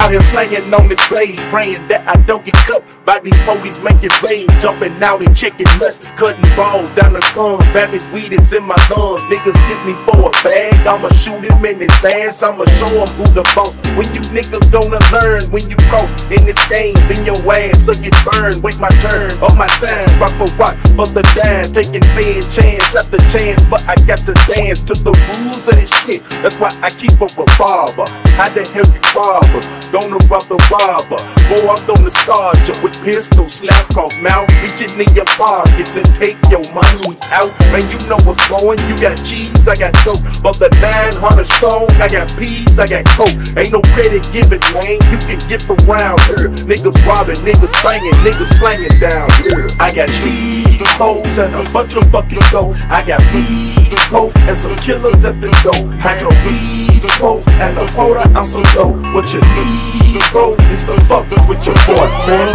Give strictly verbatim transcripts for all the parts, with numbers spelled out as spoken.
Out here slanging on this blade, praying that I don't get cut by these police making raids, jumping out and chicken nuts, cutting balls down the guns. Babbage weed is in my lungs. Niggas get me for a bag, I'ma shoot him in his ass. I'ma show him who the boss. When you niggas gonna learn, when you cross in this game, then your ass will get burned. Wait my turn, on my time, rock for rock, for the dime, taking bad chance after chance, but I got to dance to the rules of this shit. That's why I keep a revolver. How the hell you robbers? Don't rob the robber. Go up on the starcher with pistols, slap cross mouth, reaching in your pockets and take your money out. Man, you know what's going. You got cheese, I got dope. But the nine hundred strong, I got peas, I got coke. Ain't no credit given, man. You can get around here. Niggas robbing, niggas banging, niggas slanging down here. I got cheese, hoes, and a bunch of fucking dope. I got peas, coke, and some killers at the door. I got peas, coke, and a quarter ounce of dope. What you need? Bro, it's the fuckin' with your boy, man.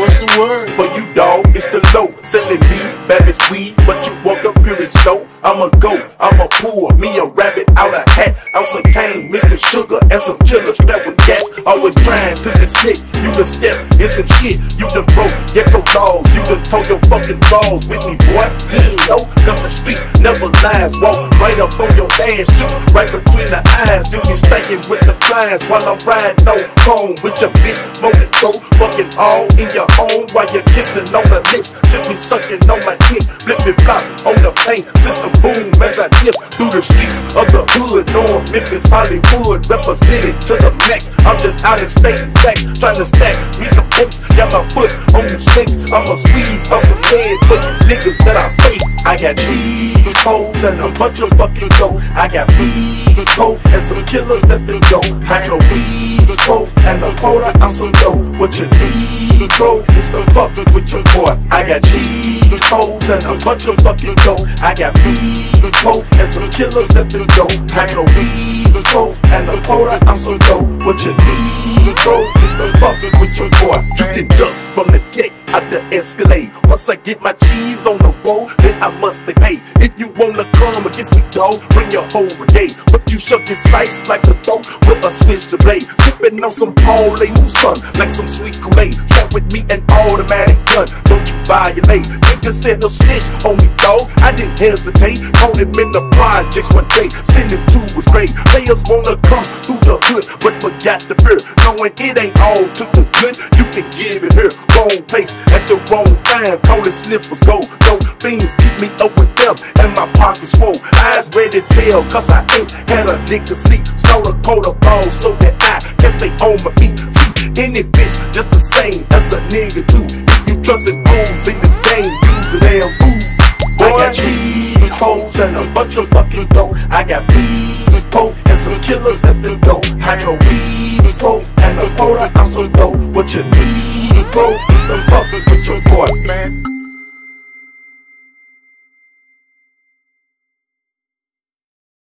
What's the word? For you, dog, it's the low. Selling beef, babbage weed, but you walk up here and slow. I'ma go, I'ma pull me a rabbit out a hat. I'm some cane, Mister Sugar, and some killers that with gas. Always trying to get slick. You done step in some shit. You done broke, get your dogs. You done told your fucking jaws with me, boy. You ain't know, cause the street never lies. Walk right up on your ass, shoot right between the eyes. You be stankin' with the flies while I'm riding no home with your bitch, smoking dope, fucking all in your home while you're kissing on the lips. Should be sucking on my dick, flipping block on the paint. System boom as I dip through the streets of the hood, knowing Memphis, Hollywood, represented to the max. I'm just out in state facts, trying to stack me some points. Got my foot on the stakes, I'ma squeeze on some head for you niggas that I fake. I got cheese, hoes, and a bunch of fucking dope. I got bees, coke, and some killers at the door. I got weed, coke, and a quarter ounce of dope. What you need, bro, is the fuckin' with your boy. I got cheese, hoes, and a bunch of fucking dope. I got bees, coke, and some killers at the door. I got weed, coke, and a quarter ounce of dope. What you need, bro, is the fuckin' with your boy. You can duck from the tech out the Escalade. Once I get my cheese on the roll, then I must pay. If you wanna come against me, dog, bring your whole brigade. But you shuck and slice like the throat with a switch to blade. Sippin' on some Paul A. Mousson, like some sweet Kool-Aid. Chat with me an automatic gun, don't you violate. Nigga said he'll snitch on me, dog. I didn't hesitate. Called him in the projects one day, sending to his grave. Players wanna come through the hood, but forgot the fear, knowing it ain't all to the good. You can give it here, wrong place at the wrong time, calling slippers go. No fiends keep me up with them, and my pockets full. Eyes red as hell, cause I ain't had a nigga sleep. Stole a coat of balls so that I can stay on my feet. Shoot any bitch just the same as a nigga too. If you trustin' hoes in this game, use an L O O. I got cheese, hoes, and a bunch of fucking dope. I got bees, coke, and some killers at the door. I got weed, coke, and a quarter ounce of dope. What you need, bro, is the fucking with your boy, man.